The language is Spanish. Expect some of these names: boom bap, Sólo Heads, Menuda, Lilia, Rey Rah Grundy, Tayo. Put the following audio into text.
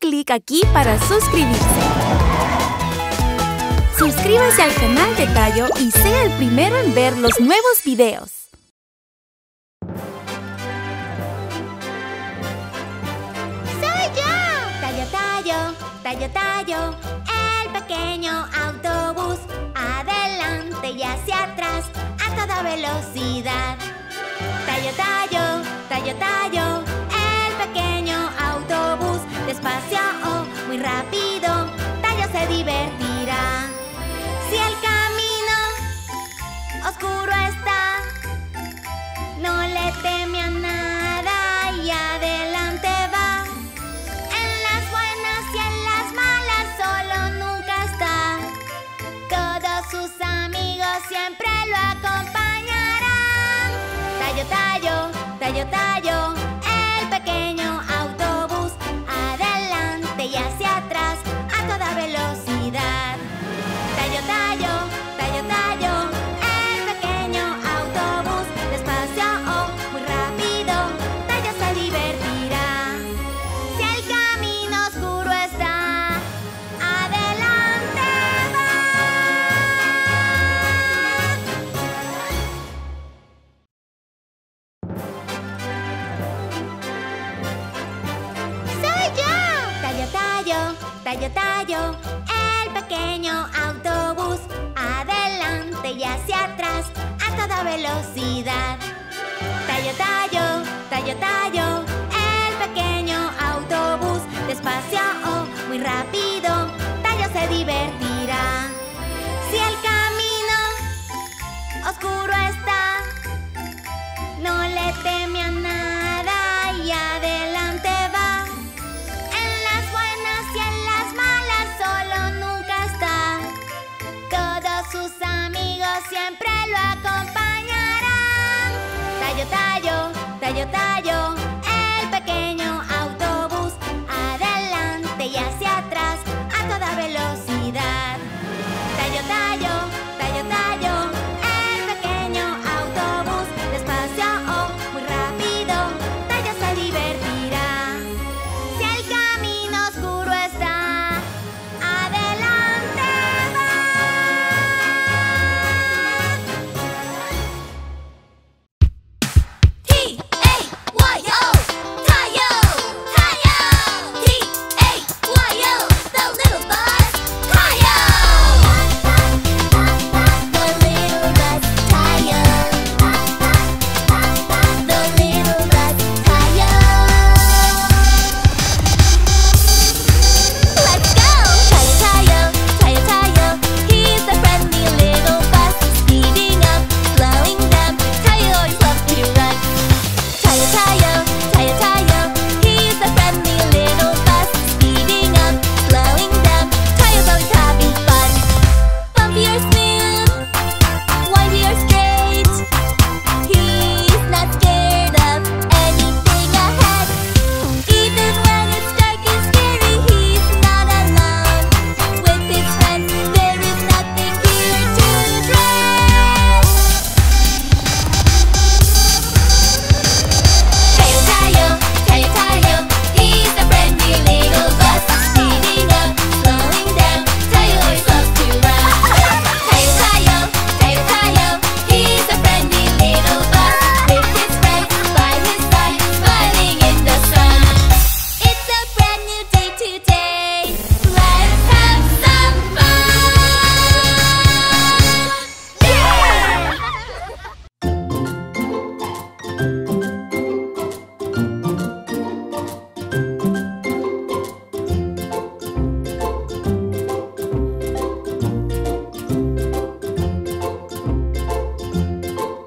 clic aquí para suscribirse. Suscríbase al canal de Tayo y sea el primero en ver los nuevos videos. ¡Soy yo! Tayo, Tayo, Tayo, Tayo, el pequeño autobús. Adelante y hacia atrás a toda velocidad. Tayo, Tayo, Tayo, Tayo, el pequeño autobús. Despacio o muy rápido, Tayo se divertirá. Si el camino oscuro está, no le teme a nada y adelante va. En las buenas y en las malas solo nunca está. Todos sus amigos siempre lo acompañarán. Tayo, Tayo, Tayo, Tayo, el pequeño autobús. Adelante y hacia atrás a toda velocidad. Tayo, Tayo, Tayo, Tayo, el pequeño autobús. Despacio o muy rápido, Tayo se divertirá. Si el camino oscuro está, adelante va. ¡Soy yo! Tayo, Tayo, Tayo, Tayo, el pequeño autobús. Adelante y hacia atrás a toda velocidad. Tayo, Tayo, Tayo, Tayo, el pequeño autobús. Despacio o muy rápido, Tayo se divertirá. Si el camino oscuro está, no le teme a nada y adelante va. En las buenas y en las malas solo nunca está. Todos sus amigos siempre lo acompañan.